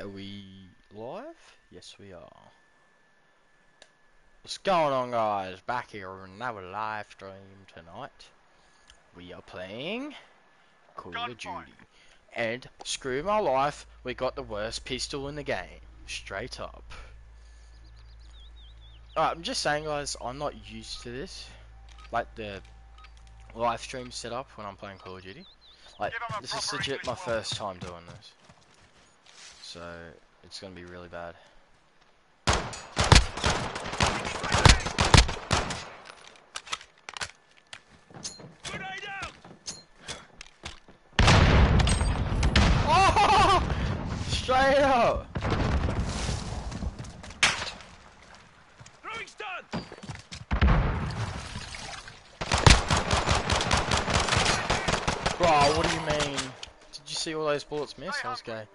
Are we live? Yes, we are. What's going on, guys? Back here on another live stream tonight. We are playing Call of Duty. And screw my life, we got the worst pistol in the game. Straight up. Alright, I'm just saying, guys, I'm not used to this. Like the live stream setup when I'm playing Call of Duty. Like, this is legit my first time doing this. So, it's gonna be really bad. Oh! Straight up! Bro, what do you mean? Did you see all those bullets miss? I was going.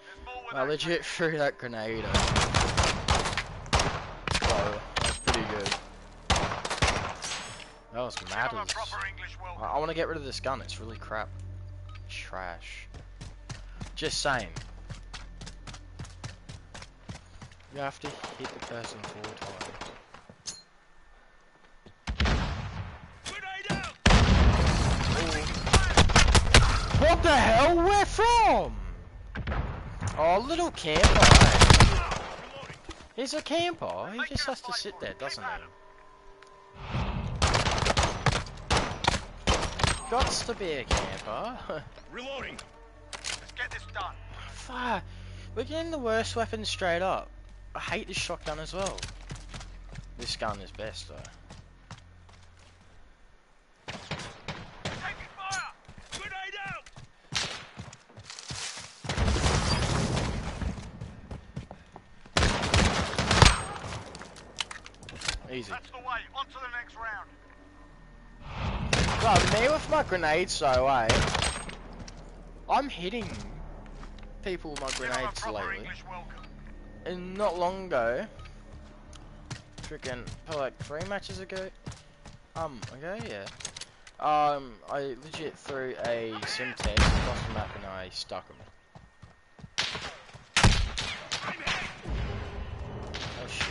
I legit threw that grenade. Bro, that's pretty good. That was mad as. I want to get rid of this gun. It's really crap. Trash. Just saying. You have to hit the person 4 times. What the hell? Where from? Oh, little camper. He's a camper. He just has to sit there, doesn't he? Gots to be a camper. Reloading. Let's get this done. Fuck. We're getting the worst weapon straight up. I hate this shotgun as well. This gun is best though. Easy. That's the way, on to the next round. Bro, me with my grenades though, eh? I'm hitting people with my grenades lately. And not long ago, freaking, probably like 3 matches ago, I legit threw a Simtex across the map and I stuck him. Oh shit.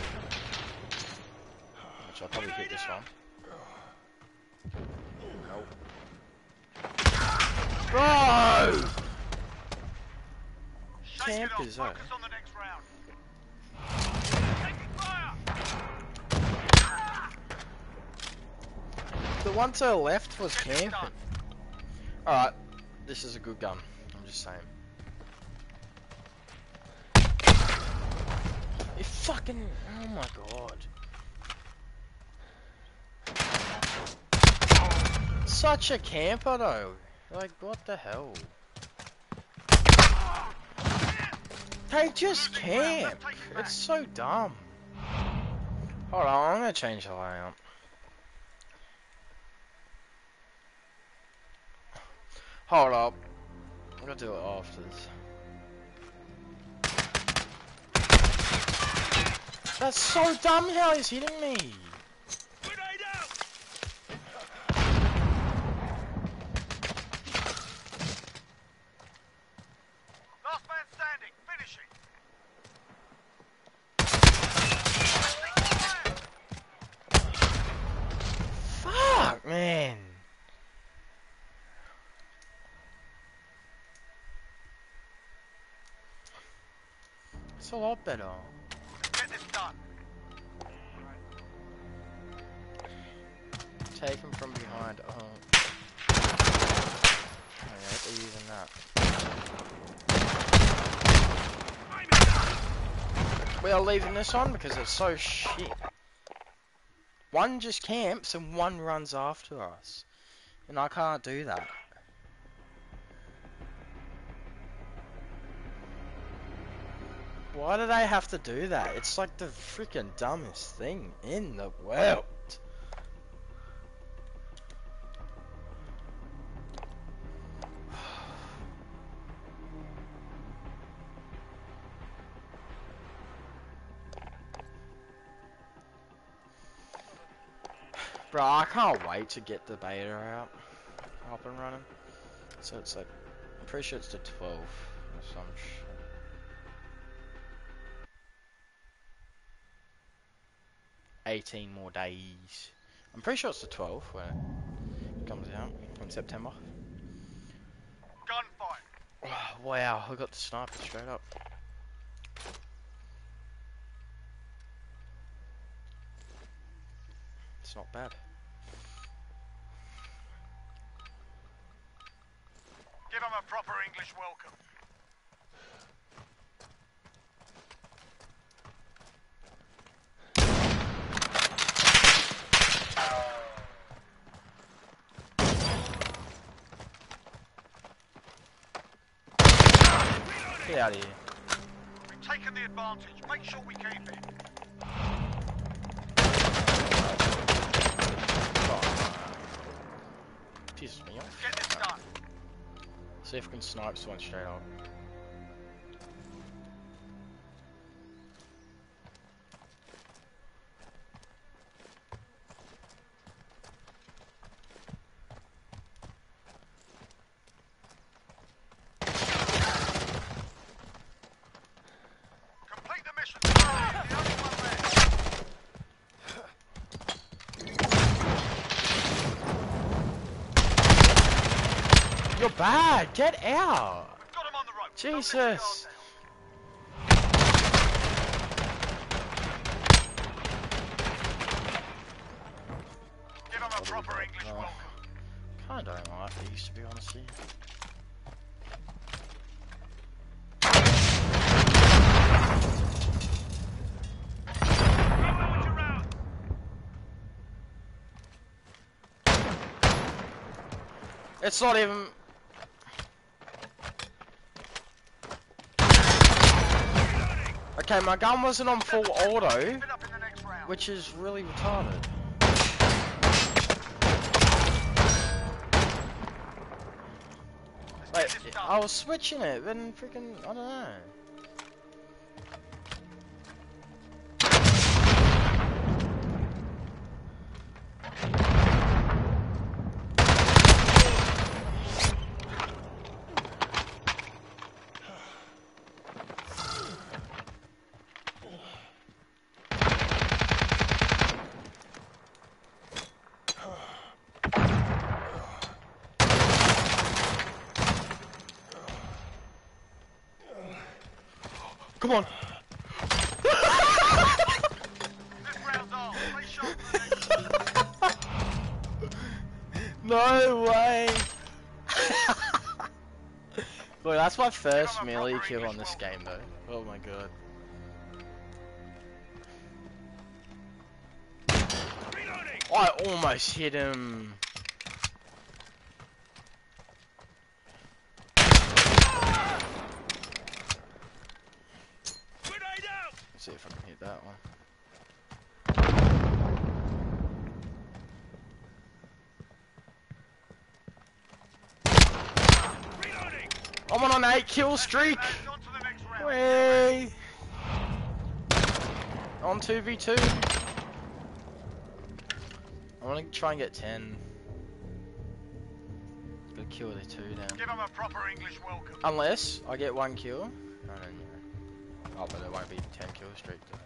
I'll probably hit this one. Nope. Bro! Campers, eh? The one to the left was camping. Alright, this is a good gun. I'm just saying. You fucking. Oh my god. Such a camper though, like what the hell? They just camp, it's so dumb. Hold on, I'm gonna change the layout. Hold up, I'm gonna do it after this. That's so dumb how he's hitting me. Man, it's a lot better. Get this done. Take him from behind. Oh, yeah, they're using that. We are leaving this on because it's so shit. One just camps and one runs after us. And I can't do that. Why do they have to do that? It's like the freaking dumbest thing in the world. Bro, I can't wait to get the beta out, up and running. So it's like, I'm pretty sure it's the 12th. or some shit. $18 more days. I'm pretty sure it's the 12th where it comes out from September. Gunfight. Oh, wow, I got the sniper straight up. It's not bad. Give him a proper English welcome. Get out of here. We've taken the advantage. Make sure we keep it. Jesus, me off. Get this done. See if we can snipe someone straight up. You're bad! Get out! We've got him on the rope. Jesus! Give him a proper English welcome. Kinda don't like it used to be, honestly. It's not even... Okay, my gun wasn't on full auto, which is really retarded. Wait, I was switching it, then freaking, I don't know. Come on. No way. Look, that's my first melee kill on this game though. Oh my god. I almost hit him. See if I can hit that one. Reloading. I'm on an 8-kill streak. Way. On 2v2. I want to try and get 10. Gotta kill the 2 now. Give him a proper English welcome. Unless I get 1 kill. No, no, no. Oh, but it won't be 10 kill streak to it.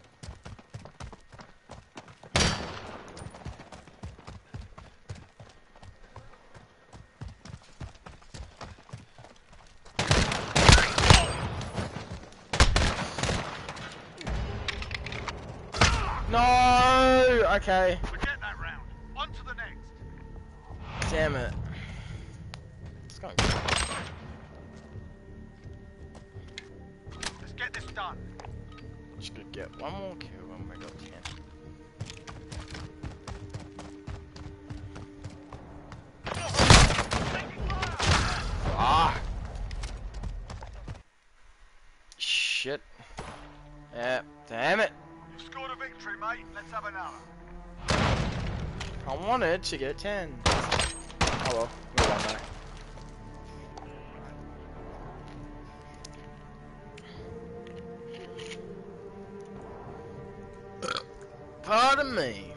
No! Okay. We'll get that round. On to the next. Damn it. It's going good. Get this done. I'm just gonna get one more kill when we got 10. Ah! Shit. Yeah, damn it. You've scored a victory, mate. Let's have another. I wanted to get 10. Oh well, we won that. Pardon me.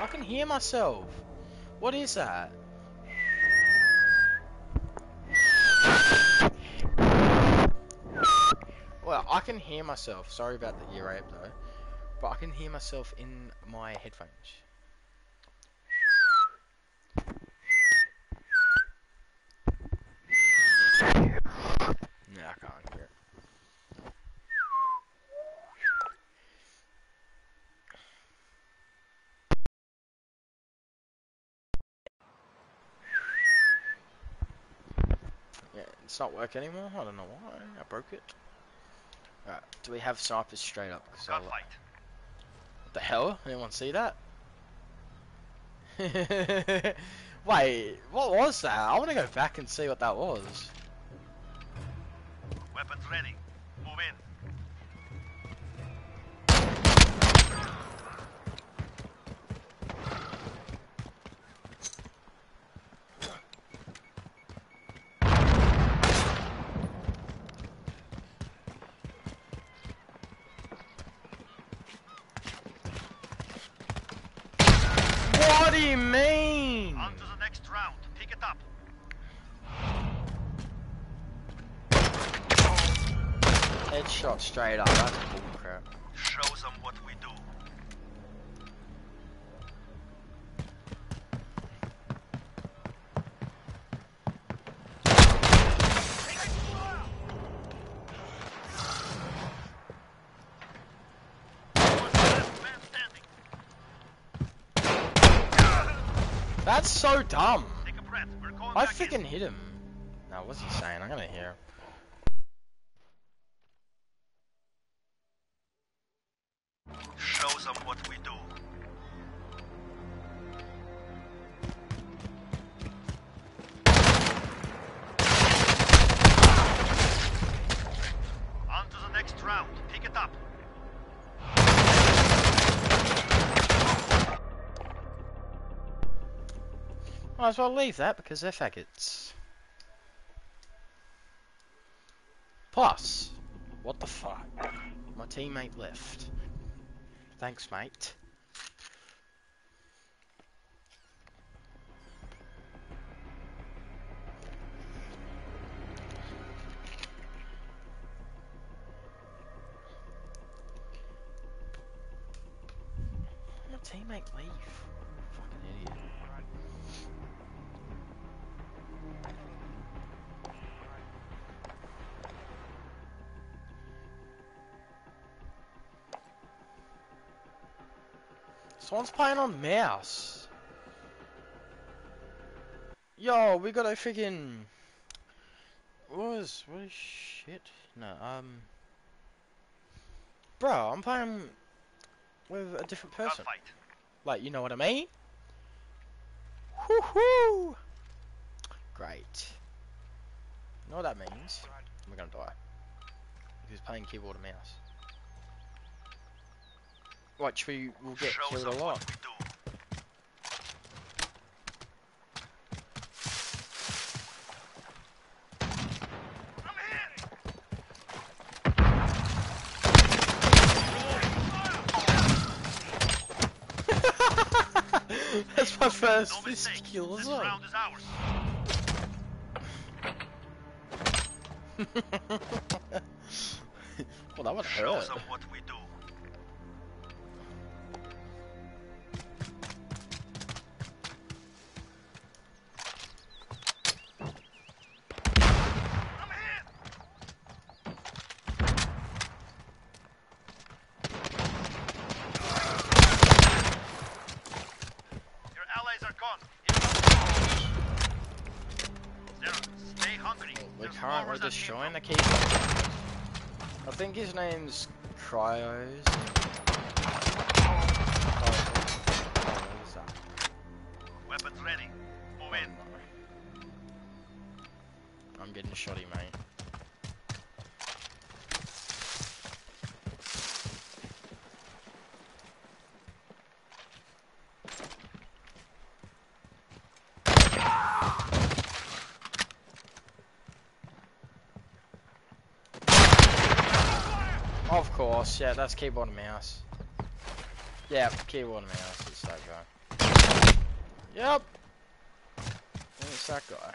I can can't hear myself. What is that? Well, I can hear myself. Sorry about the ear rape though. But I can hear myself in my headphones. No, I can't hear it. Yeah, it's not working anymore. I don't know why. I broke it. Alright, do we have snipers straight up? What the hell? Anyone see that? Wait, what was that? I want to go back and see what that was. Weapons ready. Move in. What do you mean? On to the next round. Pick it up. Headshot straight up, that's bullcrap. Show them what we do. That's so dumb. Take a breath. We're going I freaking hit him. Now, what's he saying? I'm gonna hear him. Might as well leave that because they're faggots. Plus, what the fuck? My teammate left. Thanks, mate. My teammate leave. Fucking idiot. Someone's playing on mouse. Yo, we got a freaking. What is shit? No, Bro, I'm playing with a different person. Like, you know what I mean? Woohoo! Great. You know what that means? We're gonna die. Because playing keyboard and mouse. Which we will get killed a lot. That's my first fist kill as well. Well, that one hurt. We're destroying the key. I think his name's Cryos. Oh, what is that? Weapons ready. Move in. I'm getting shotty, mate. Of course, yeah, that's keyboard and mouse. Yeah, keyboard and mouse is that guy. Yep. And it's that guy.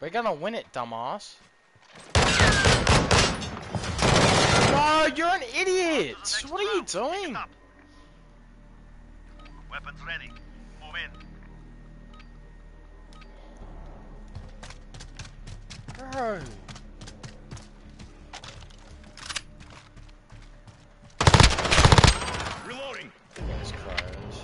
We're gonna win it, dumbass. Oh, you're an idiot! What are you doing? Weapons ready. Move in. Bro. Reloading. That's close.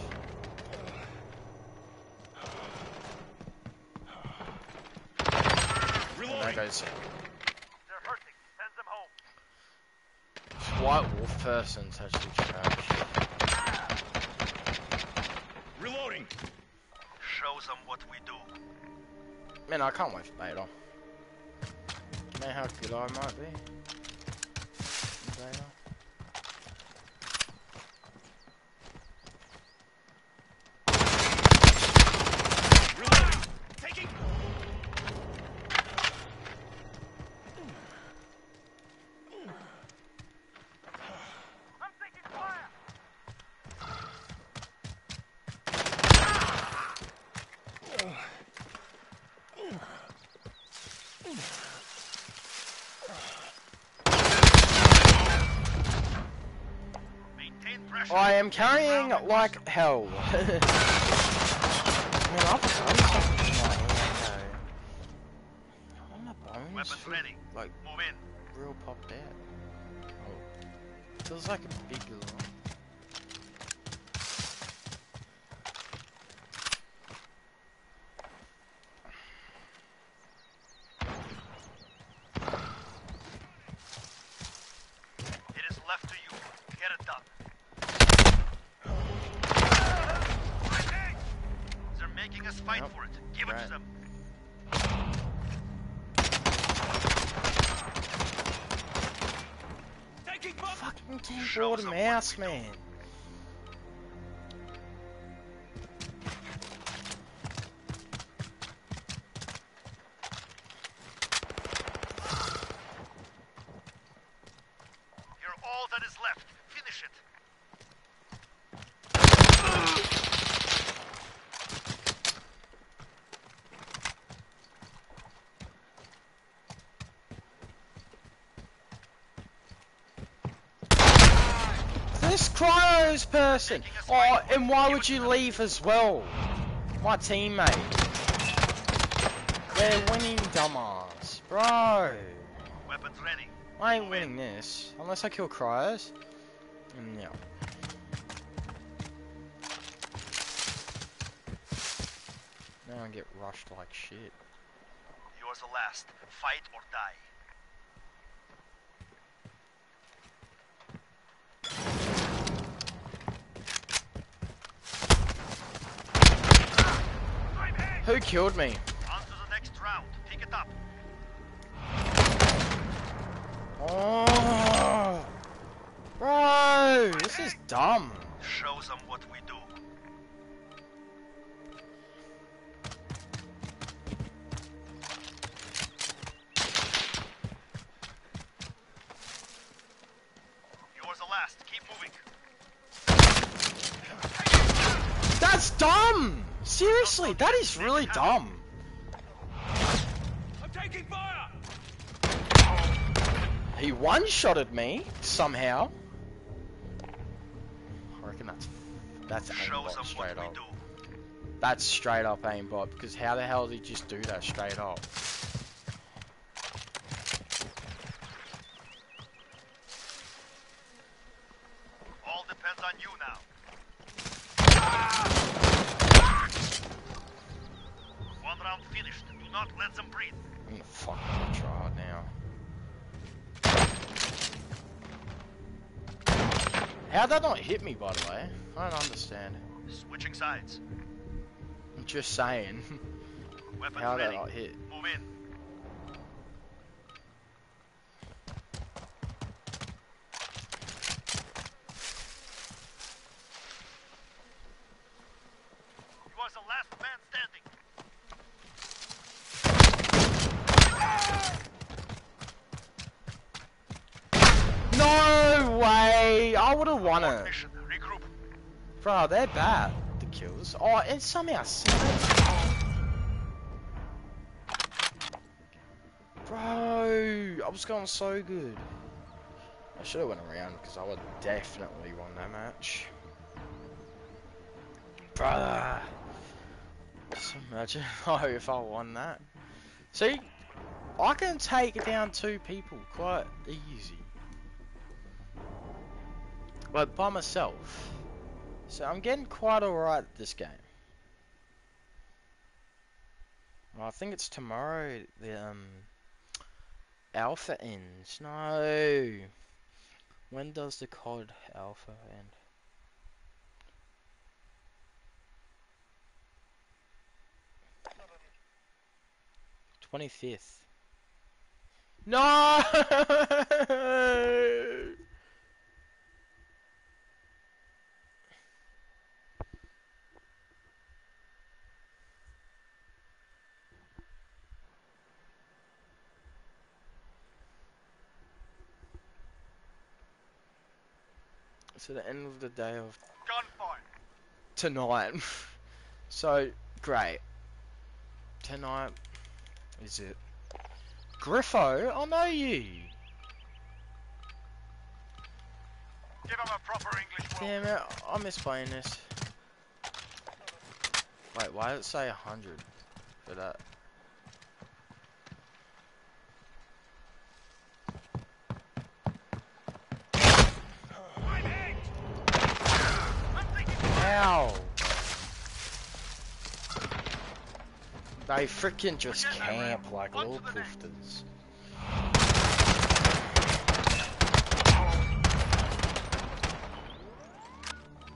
Reloading. They're hurting. Send them home. White wolf person's actually trash. Reloading. Show them what we do. Man, I can't wait for beta. Man, how good I might be. Beta. Reloading. Taking. I'm taking fire. I am carrying like hell. Man, I'm a bones. Like, real popped out. Oh. Feels like a big lump. Keyboard and mouse, man. You're all that is left. Finish it. This cryo's person! Oh, and why would you leave as well? My teammate. They're winning, dumbass. Bro. Weapons ready. I ain't winning this. Unless I kill cryos. No. Now I get rushed like shit. You're the last. Fight or die. Who killed me? On to the next round. Pick it up. Oh, bro, this is dumb. Show them what we do. You're the last. Keep moving. That's dumb. Seriously, that is really dumb. I'm taking fire. He one-shotted me somehow. I reckon that's aimbot straight up. That's straight up aimbot, because how the hell did he just do that straight up? All depends on you now. Round finished. Do not let them breathe. I'm gonna fucking try hard now. How'd that not hit me, by the way? I don't understand. Switching sides. I'm just saying. How'd that not hit? Move in. I would have won it. Bro, they're bad. The kills. Oh, and somehow. Bro, I was going so good. I should have went around because I would definitely won that match. Bruh. Just imagine if I won that. See, I can take down two people quite easy. Like by myself. So I'm getting quite alright at this game. Well, I think it's tomorrow the alpha ends. No. When does the COD alpha end? Twenty-fifth. No. So the end of the day of gunfight tonight. So great. Tonight is it. Griffo, I know you. Give him a proper English. Damn it, I miss playing this. Wait, why did it say 100 for that? Ow! They freaking just camp like little poofters.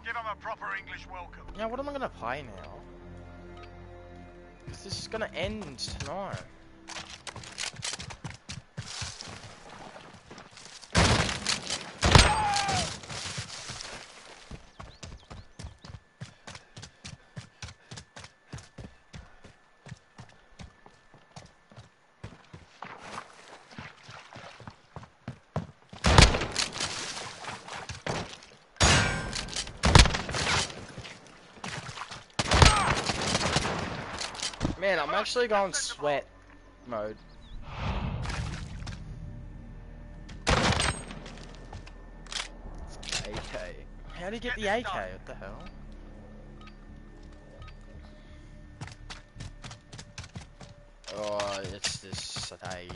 Give them a proper English welcome. Now, what am I gonna play now? Because this is gonna end tonight. Man, I'm actually going sweat mode. AK. How do you get the AK? What the hell? Oh, it's this stage.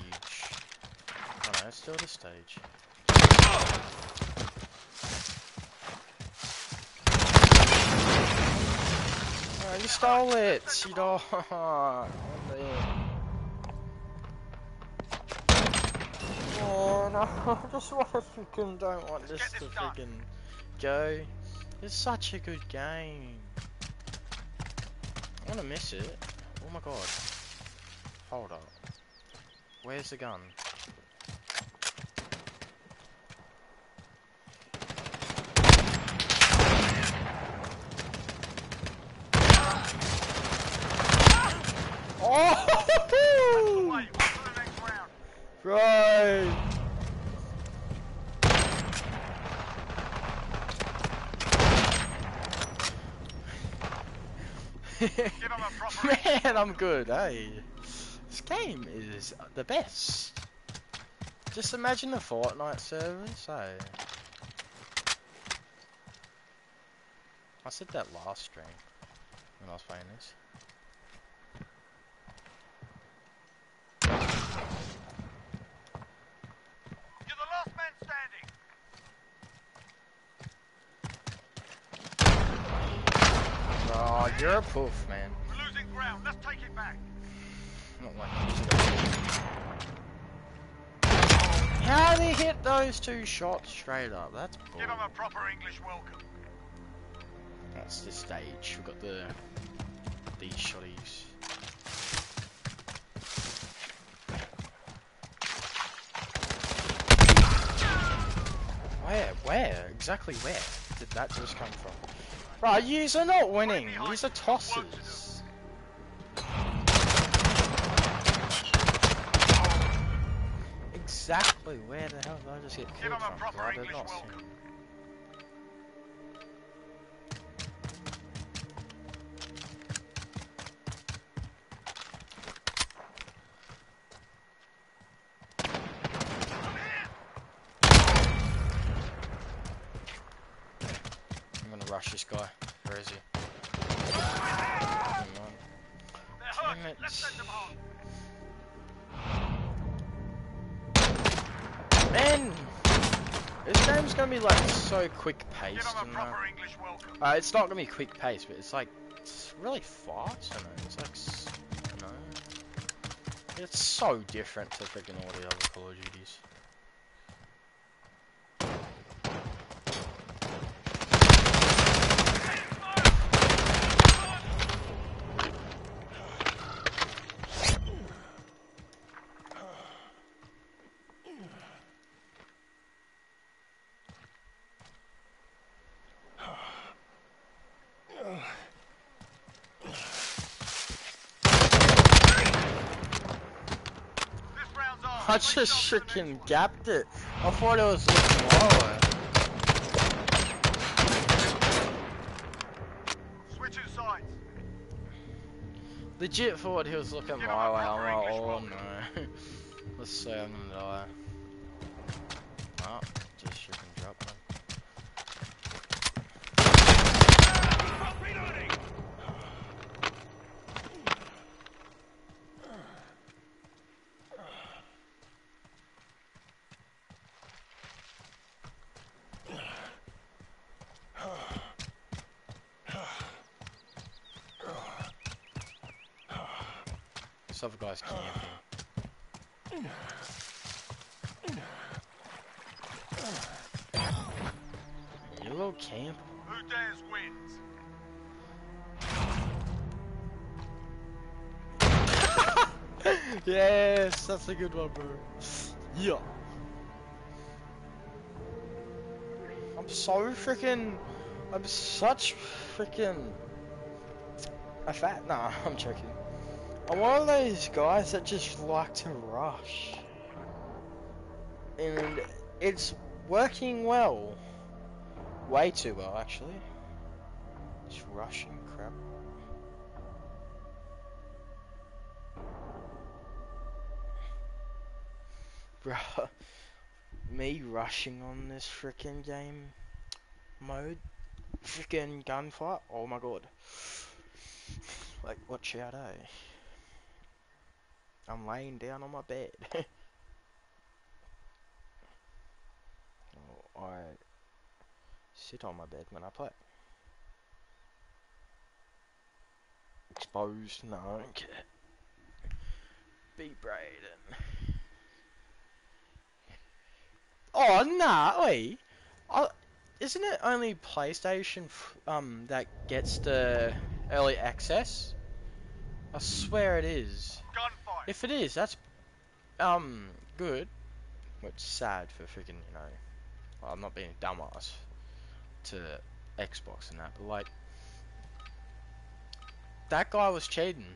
Oh no, it's still this stage. You stole it, you dog. Oh, no, I just want to freaking don't want this to freaking go. It's such a good game. I want to miss it. Oh my god. Hold up. Where's the gun? Oh! Right! Man, I'm good, hey. This game is the best. Just imagine the Fortnite servers, hey. I said that last stream when I was playing this. You're a poof, man. We're losing ground. Let's take it back. Not like how they hit those two shots straight up. That's bull. Give them a proper English welcome. That's the stage. We've got the these shotties. Where exactly? Where did that just come from? Right, yous are not winning, these are tosses. Exactly where the hell did I just get killed from? I did not see. rush this guy. Where is he? Damn it. Man! This game's gonna be like so quick paced. It's not gonna be quick paced, but it's like it's really fast. I know. It's like, you know, it's so different to freaking all the other Call of Duties. I just freaking gapped it. I thought it was looking lower. Switching sides. Legit thought he was looking my way. I'm like, oh no. Let's say I'm gonna die. Oh, just freaking dropped one. This other guy's camping. You little camp. Who dares wins? Yes, that's a good one, bro. Yeah. I'm so freaking. I'm such freaking. A fat. Nah, I'm joking. I'm one of those guys that just like to rush, and it's working well. Way too well, actually. Just rushing crap. Bruh, me rushing on this frickin' game mode, frickin' gunfight, oh my god. Like, watch out, eh? I'm laying down on my bed. Oh, I sit on my bed when I play. Exposed, no, I don't care. Be Brayden. Oh, nah, wait. Isn't it only PlayStation that gets the early access? I swear it is. Gunfire. If it is, that's good. Which sad for freaking, you know. Well, I'm not being a dumbass to Xbox and that, but like that guy was cheating.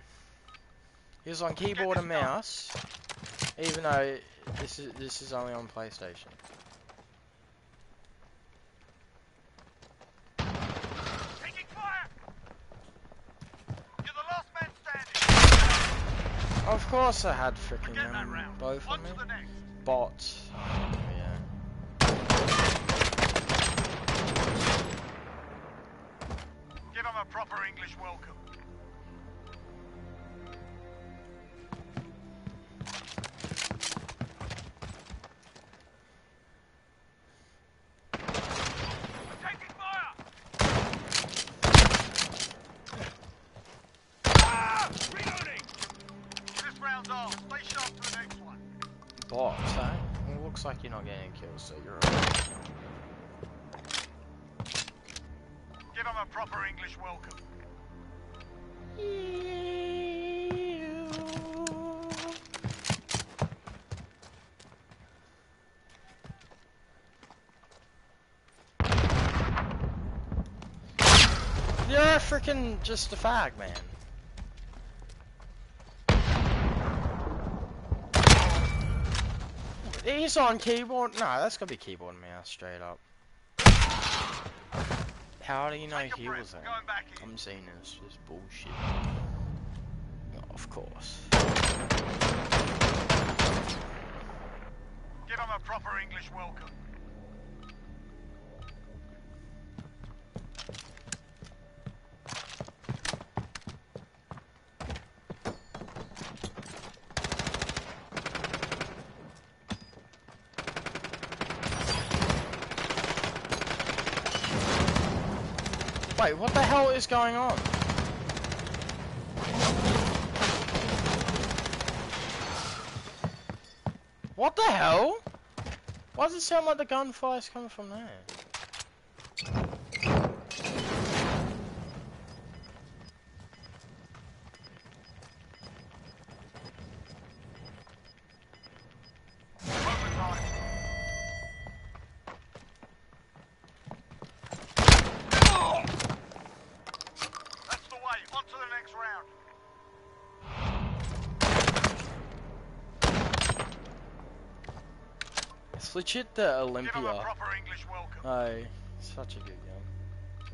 He was on keyboard and mouse, even though this is only on PlayStation. Of course I had frickin' both of them. Bot. Oh, yeah. Give them a proper English welcome. Looks like you're not getting killed, so you're alright. Give him a proper English welcome. You're freaking just a fag, man. He's on keyboard. No, that's gonna be keyboard and mouse straight up. How do you know he was there? I'm seeing this as bullshit. Oh, of course. Give him a proper English welcome. Wait, what the hell is going on? What the hell? Why does it sound like the gunfire's coming from there? It's legit the Olympia. Give him a proper English welcome. Oh, such a good game.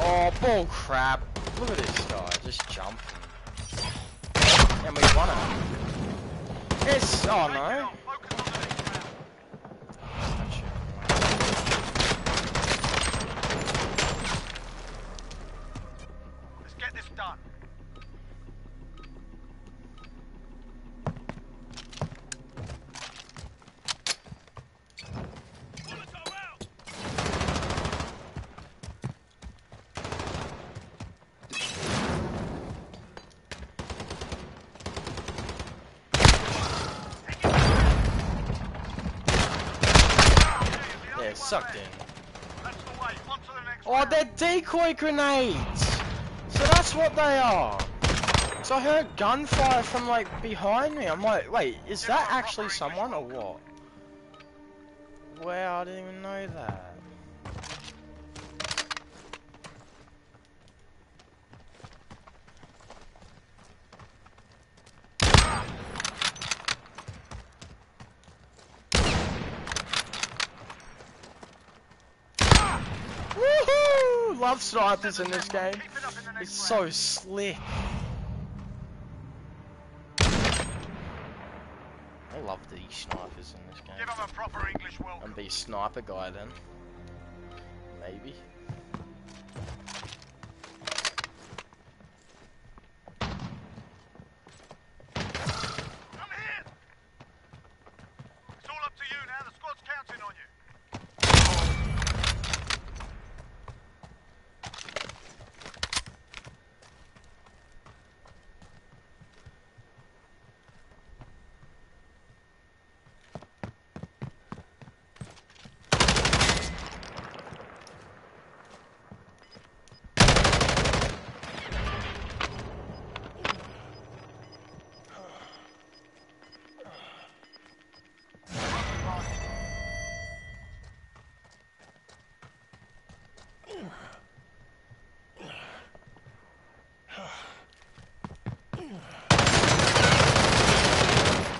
Oh, bull crap. Look at this guy, just jumping. And we won it. Yes, oh no. Sucked in. That's the way. On to the next round. They're decoy grenades! So that's what they are. So I heard gunfire from like behind me. I'm like, wait, is that actually someone or what? Wow, I didn't even know that. I love snipers in this game. It's so slick. I love these snipers in this game. Give them a proper English welcome. And be a sniper guy then. Maybe.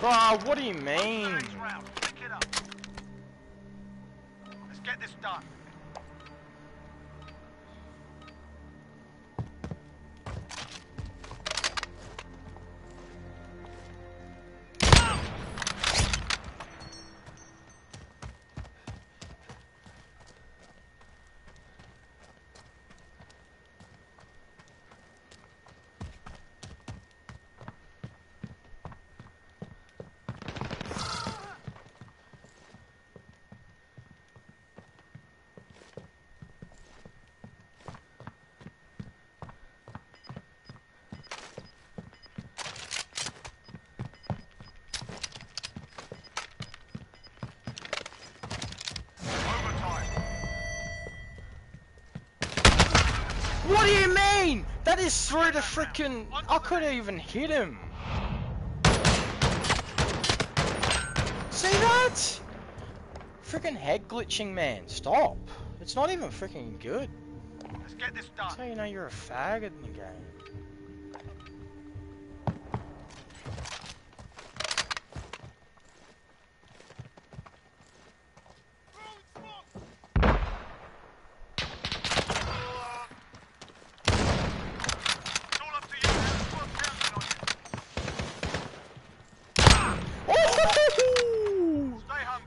Oh, what do you mean? Pick it up. Let's get this done. What do you mean? That is through the frickin'... I couldn't even hit him. See that? Frickin' head glitching, man. Stop. It's not even frickin' good. Let's get this done. That's how you know you're a faggot in the game.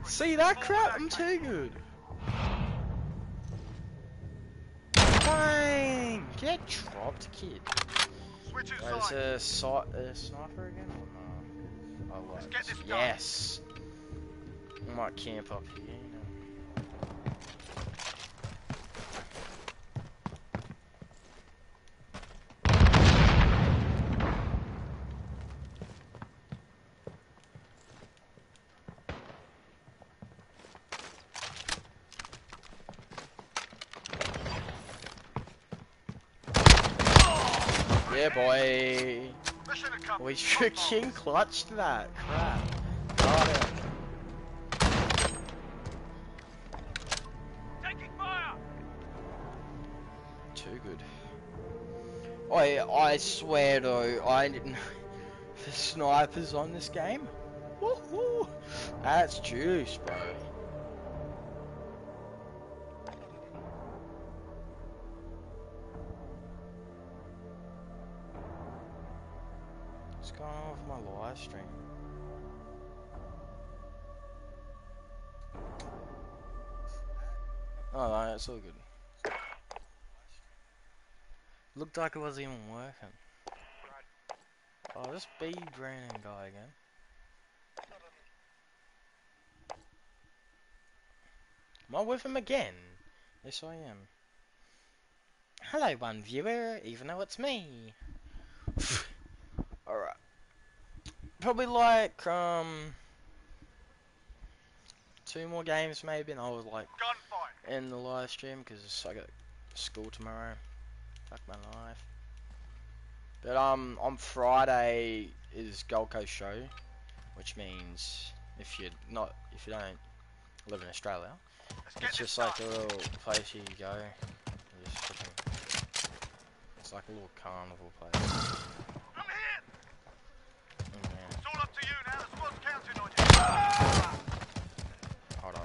See that crap? I'm too good. Bang! Get get dropped, kid? Wait, is a sniper again? Or not? Oh, what? Yes! I might camp up here. Yeah, boy. We freaking clutched that. Crap. Got it. Taking fire. Too good. I swear though, I didn't. The snipers on this game. Woohoo! That's juice, bro. What's going on with my live stream? Oh no, it's all good. Looked like it wasn't even working. Oh, this bead draining guy again. Am I with him again? Yes, I am. Hello, one viewer, even though it's me. Alright. Probably like 2 more games maybe, and I was like gunfight in the live stream because I got school tomorrow. Fuck my life. But on Friday is Gold Coast show, which means if you don't live in Australia, it's just like a little place you go. It's like a little carnival place. Hold up.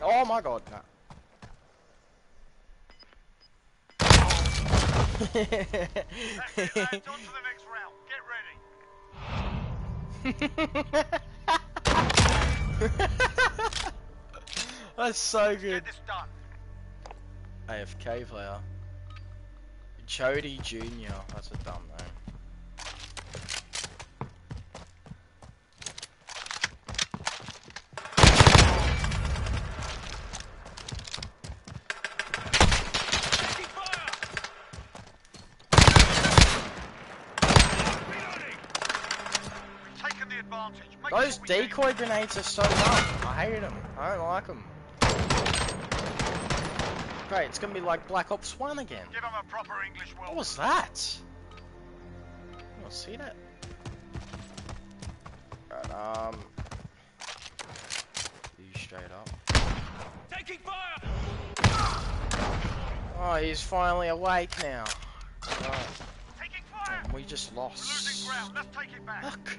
Oh my god, no. That's so good. AFK player. Jody Jr. That's a dumb name. Those decoy grenades are so dumb. I hate them. I don't like them. Great, it's gonna be like Black Ops 1 again. Give him a proper English world. What was that? I don't see that. Right, you straight up. Taking fire! Oh, he's finally awake now. Right. Taking fire! We just lost. We're losing ground. Let's take it back. Look.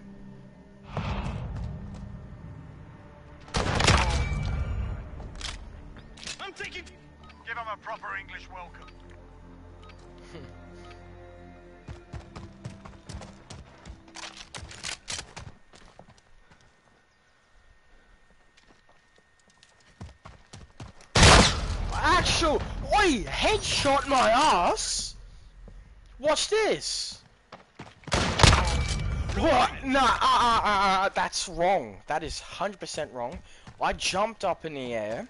I'm taking. Give him a proper English welcome. Actual, oi, headshot my ass. Watch this. What? Nah, that's wrong. That is 100% wrong. I jumped up in the air.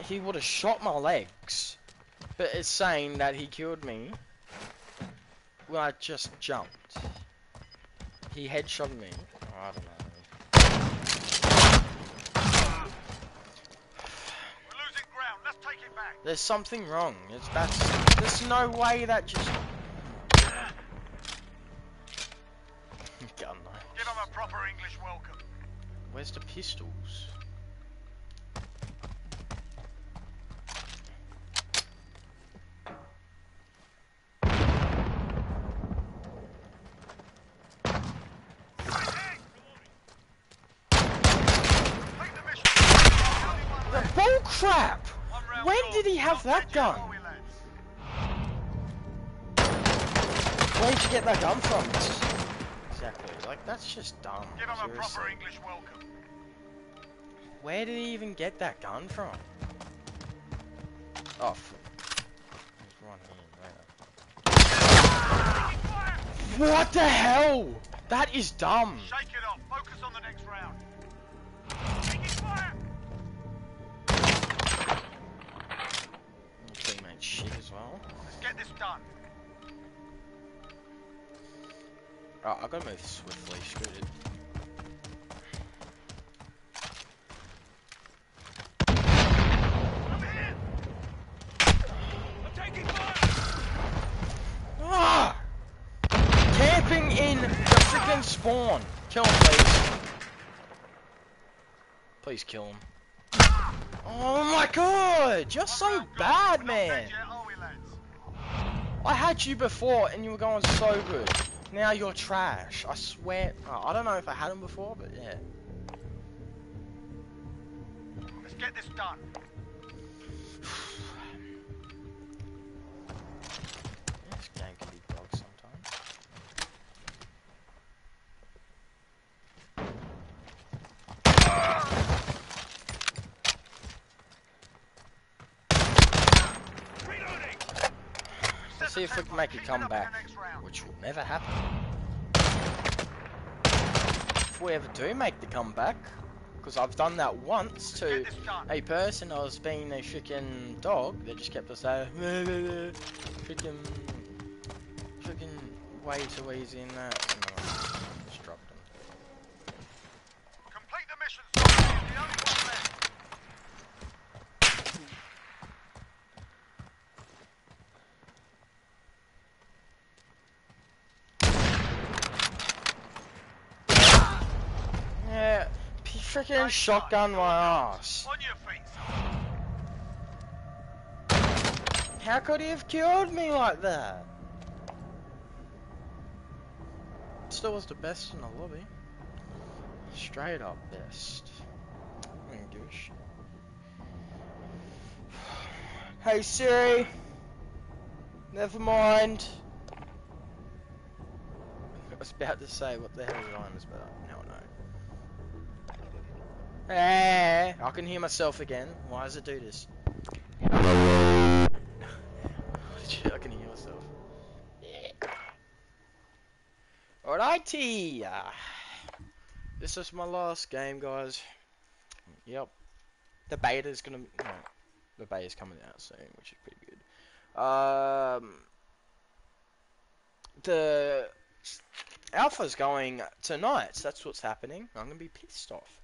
He would have shot my legs, but it's saying that he killed me when I just jumped. He headshot me. Oh, I don't know. We're losing ground. Let's take it back. There's something wrong. There's no way that just. Gun knife. Give him a proper English welcome. Where's the pistols? Crap! When did he have that gun? need to get that gun from it. Exactly, like that's just dumb. Give him a proper English welcome. Where did he even get that gun from? Oh, there's one here, right? What the hell? That is dumb. Shake it off. Focus on the next round. Taking fire. Teammate shit as well. Let's get this done. Right, I've got to move swiftly. Screw it. Spawn! Kill him, please. Please kill him. Oh my god! You're so bad, man! I had you before and you were going so good. Now you're trash. I swear. Oh, I don't know if I had him before, but yeah. Let's get this done. See if we can make a comeback, which will never happen. If we ever do make the comeback, because I've done that once to a person. I was being a freaking dog that just kept us there. Freaking way too easy in that. No, just dropped him. Complete the mission. The only one left. Freaking shotgun my ass. On your feet. How could he have killed me like that? Still was the best in the lobby. Straight up best. I didn't give a shit. Hey Siri. Never mind. I was about to say what the hell mine is better. Now I know. Eh, I can hear myself again. Why does it do this? Hello. I can hear myself. Alrighty. This is my last game, guys. Yep. The beta's gonna. No, the beta's coming out soon, which is pretty good. The alpha's going tonight. So that's what's happening. I'm gonna be pissed off.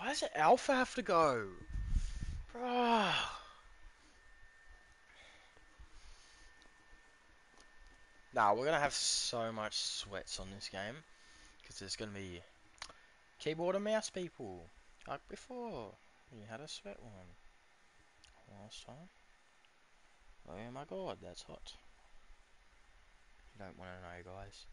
Why does alpha have to go? Bruh. Nah, we're gonna have so much sweats on this game. Because there's gonna be keyboard and mouse people. Like before. You had a sweat one. Last time. Oh my god, that's hot. You don't wanna know, guys.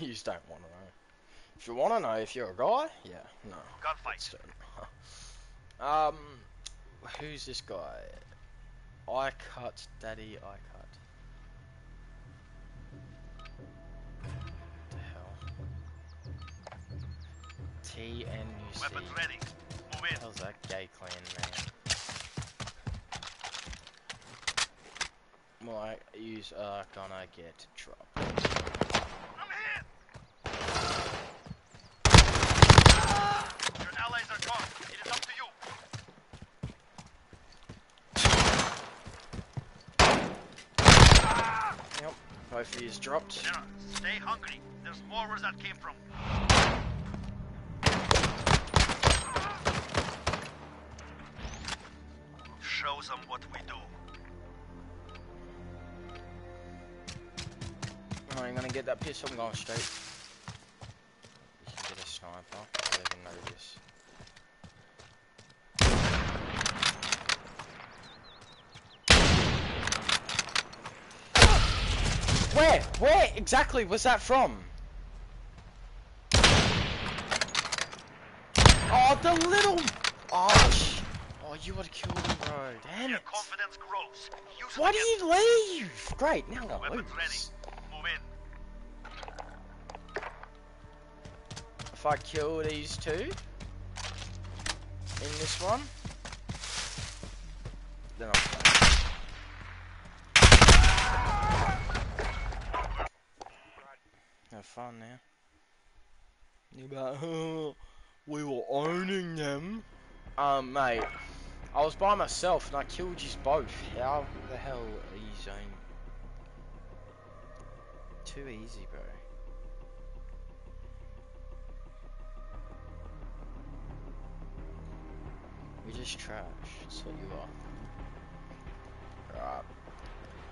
You just don't want to know. If you want to know if you're a guy, yeah, no. Gunfight. Who's this guy? I cut, daddy, I cut. What the hell? TNUC. Weapons ready. Move in. How's that gay clan name? My use are gonna get dropped. Both of you dropped. Yeah, stay hungry. There's more where that came from. Show them what we do. I'm gonna get that pistol. I'm going straight. You can get a sniper. I don't even know this. Where exactly was that from? Oh, the little... Oh, oh, you would've killed him, bro. Damn it. Confidence grows. Why do you leave? Great, now I'm gonna lose. If I kill these two in this one, then I'll play. Have fun now. You're about, oh, we were owning them. Mate, I was by myself and I killed you both. How the hell are you zoning? Too easy, bro. You're just trash, that's what you are. Right.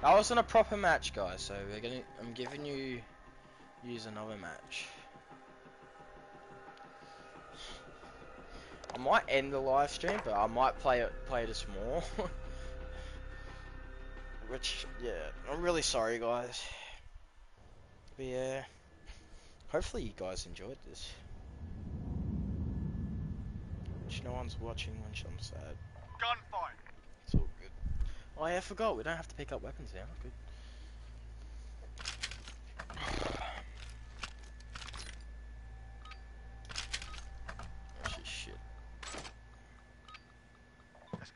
That wasn't a proper match, guys, so we're gonna I'm giving you use another match. I might end the live stream, but I might play this more. Which, yeah, I'm really sorry, guys. But yeah, hopefully you guys enjoyed this. Which no one's watching, which I'm sad. Gunfight. It's all good. Oh yeah, I forgot. We don't have to pick up weapons now. Good.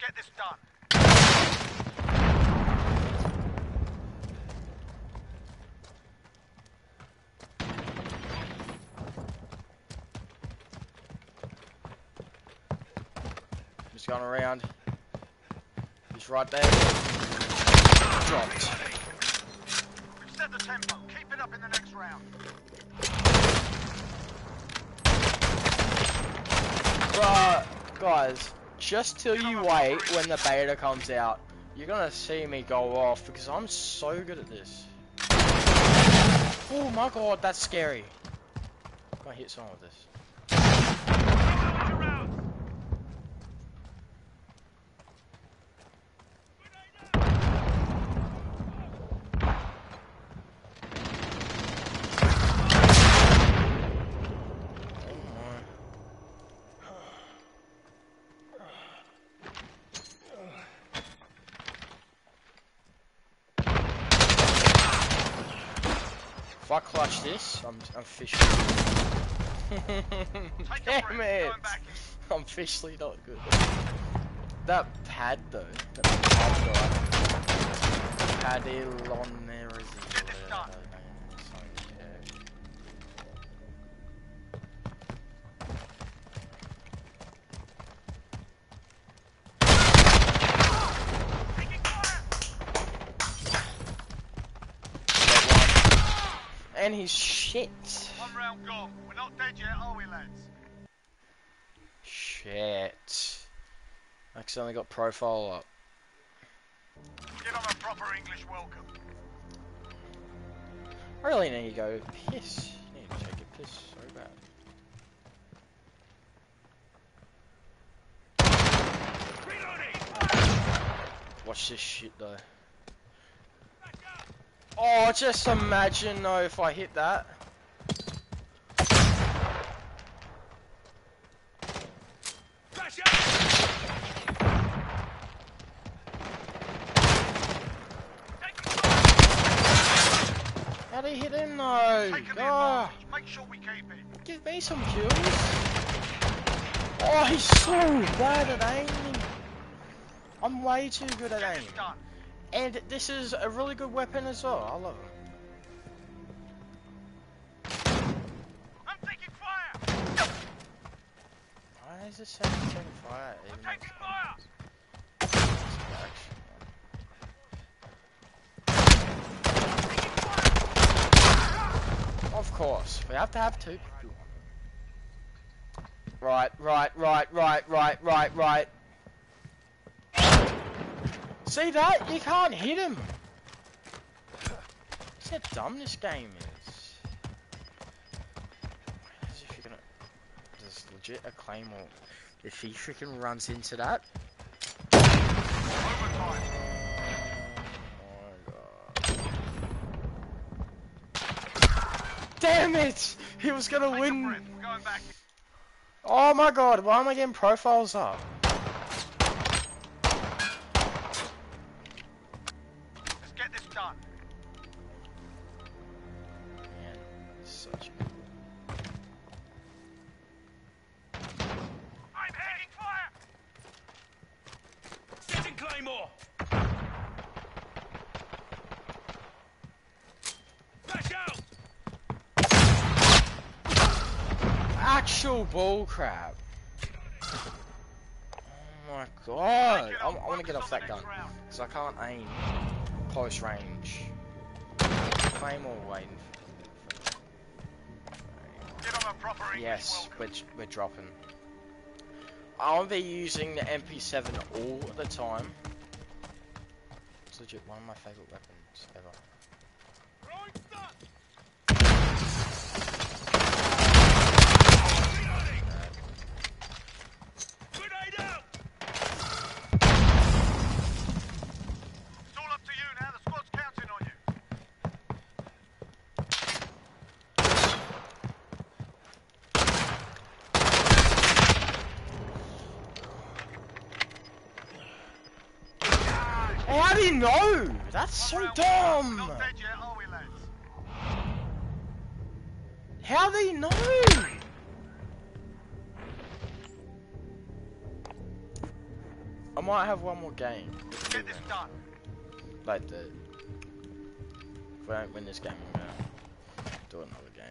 Get this done. Just going around. He's right there. Dropped. We've set the tempo. Keep it up in the next round. Bruh, guys. Just till you wait when the beta comes out, you're gonna see me go off because I'm so good at this. Oh my god, that's scary. I'm gonna hit someone with this. If I clutch this, I'm officially. Damn it! I'm officially not good. That pad though. That pad on there is a lot. And he's shit. One round gone. We're not dead yet, are we, lads? Shit. I accidentally got profile up. Give him a proper English welcome. I really need to go piss. You need to take a piss so bad. Watch this shit though. Oh, just imagine though if I hit that. How do you hit him though? God. Make sure we keep it. Give me some kills. Oh, he's so bad at aiming. I'm way too good at aiming. And this is a really good weapon as well, I love it. I'm taking fire! Why is this taking fire? I'm taking fire! Of course, we have to have two people. Right. See that? You can't hit him! That's how dumb this game is. As if you're gonna... There's legit a claymore. If he freaking runs into that... Oh my god. Damn it! He was gonna win. We're going back. Oh my god, why am I getting profiles up? Let's get this done. Man, such a... I'm taking fire! Getting Claymore! Actual bull crap. Oh my god. I want to get off that gun because I can't aim close range. Claymore waiting for me. Yes, we're dropping. I won't be using the MP7 all the time. It's legit one of my favourite weapons ever. No! That's so dumb! How do you know? I might have one more game. Let's get this done. Like the... If we don't win this game, we're gonna do another game.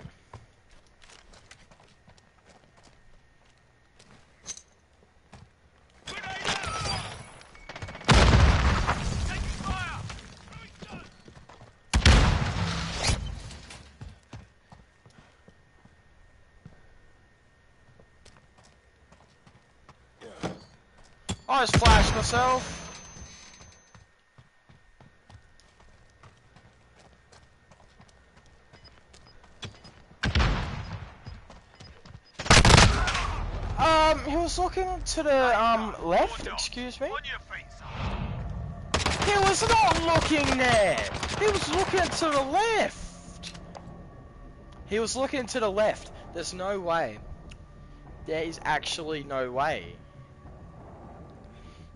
I just flashed myself. He was looking to the left, excuse me. He was not looking there! He was looking to the left! He was looking to the left. There's no way. There is actually no way.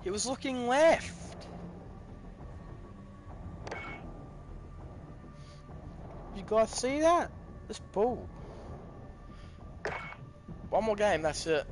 He was looking left. You guys see that? That's bull. One more game, that's it.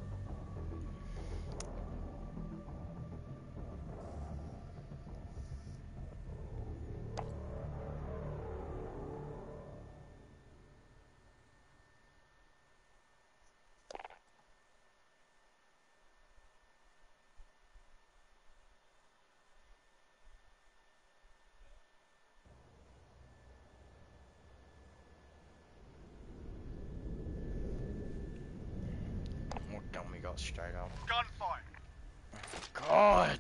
Straight up. Gunfight. God,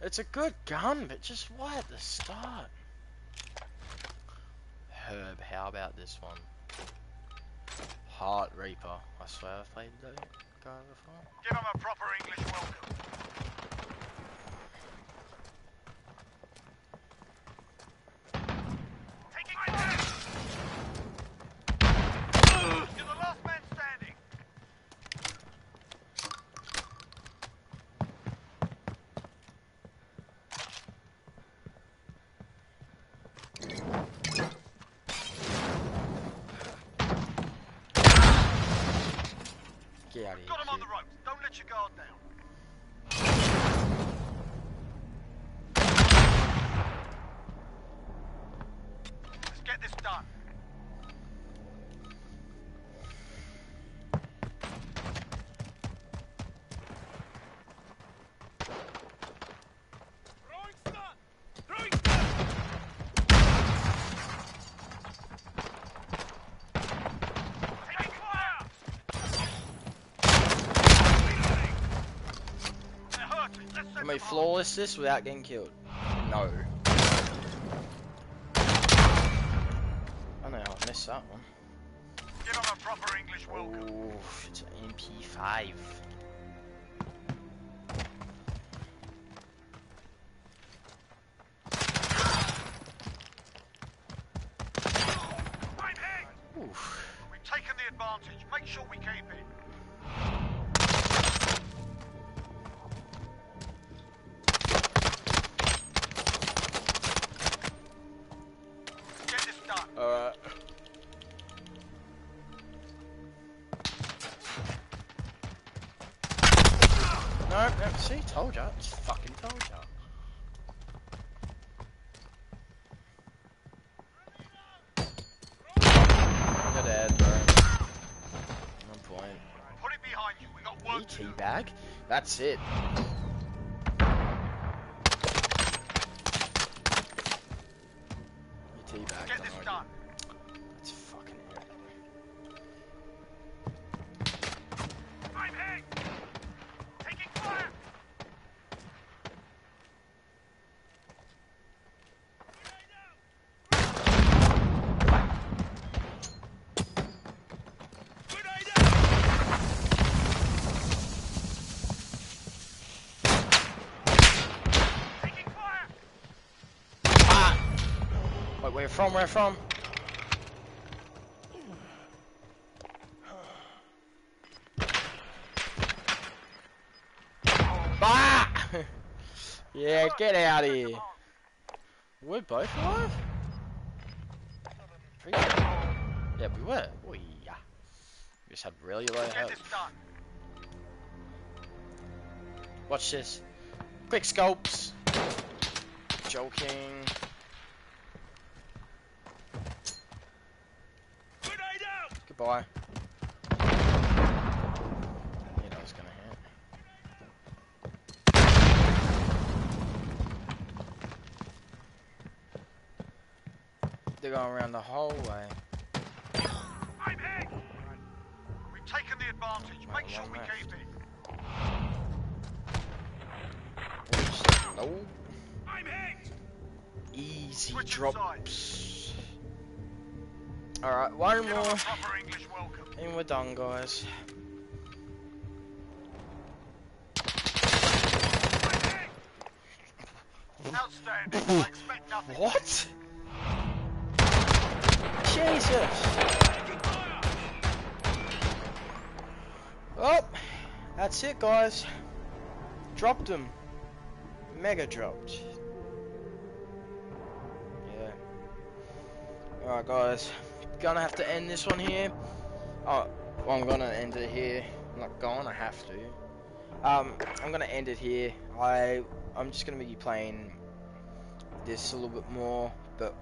it's a good gun, but just why at the start? Herb, how about this one? Heart Reaper. I swear I've played that guy before. Give him a proper English welcome. Get out of here. Got him on the ropes. Don't let your guard down. Let's get this done. Can we flawless this without getting killed? No. I know I missed that one. Give him a proper English welcome. Oof, it's an MP5. I'm hit. Oof. We've taken the advantage. Make sure we keep it. No, see, told ya, just fucking told ya. You're dead, bro. No point. Put it behind you, we got work to do. Teabag? That's it. Where from? Ah! Yeah, get out of here. We're both alive? Yeah, we were. We just had really low health. Watch this. Quick scopes. Joking. Bye. I knew that was gonna hit. They're going around the whole way. I'm hit! We've taken the advantage. Make sure we keep it. No. I'm hit! Easy drops. Alright, one more, and we're done, guys. Outstanding. I expect nothing. What? Jesus! Oh, that's it, guys. Dropped them. Mega dropped. Yeah. Alright, guys. Gonna have to end this one here. Oh, well, I'm gonna end it here. I'm not gonna have to. I'm gonna end it here. I'm just gonna be playing this a little bit more, but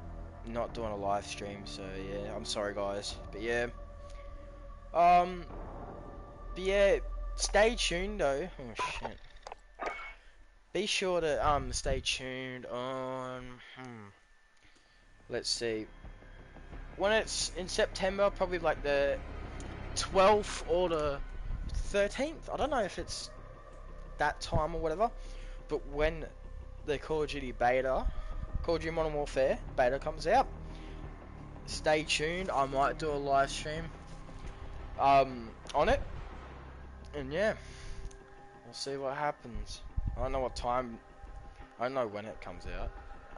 not doing a live stream. So yeah, I'm sorry guys. But yeah. But yeah, stay tuned though. Oh shit. Be sure to stay tuned on. Let's see. When it's in September, probably like the 12th or the 13th. I don't know if it's that time or whatever. But when the Call of Duty beta, Call of Duty Modern Warfare beta comes out, stay tuned. I might do a live stream on it. And yeah, we'll see what happens. I don't know what time. I don't know when it comes out.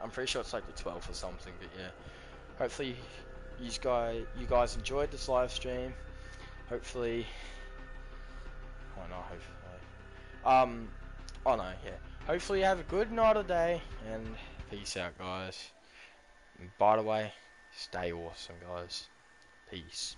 I'm pretty sure it's like the 12th or something. But yeah, hopefully you guys enjoyed this live stream. Hopefully, oh no, hopefully, oh no, yeah. Hopefully you have a good night or day, and peace out, guys. And by the way, stay awesome, guys. Peace.